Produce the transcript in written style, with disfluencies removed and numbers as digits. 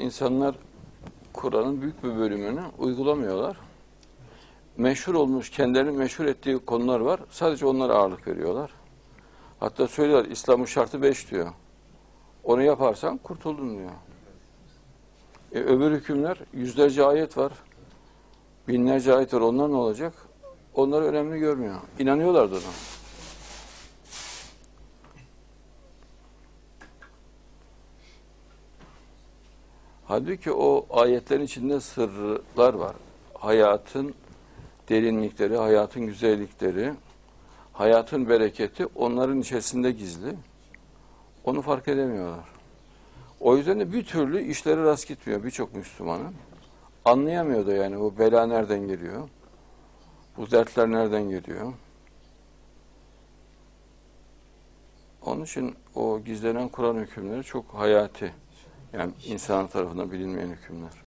insanlar Kur'an'ın büyük bir bölümünü uygulamıyorlar. Meşhur olmuş, kendilerini meşhur ettiği konular var. Sadece onlara ağırlık veriyorlar. Hatta söylüyorlar, İslam'ın şartı 5 diyor. Onu yaparsan kurtuldun diyor. Öbür hükümler, yüzlerce ayet var. Binlerce ayet var, onlar ne olacak? Onları önemli görmüyor. İnanıyorlardı ona. Halbuki o ayetlerin içinde sırlar var. Hayatın derinlikleri, hayatın güzellikleri, hayatın bereketi onların içerisinde gizli. Onu fark edemiyorlar. O yüzden de bir türlü işleri rast gitmiyor birçok Müslümanın. Anlayamıyor da yani bu bela nereden geliyor? Bu dertler nereden geliyor? Onun için o gizlenen Kur'an hükümleri çok hayati. Yani insan tarafından bilinmeyen hükümler.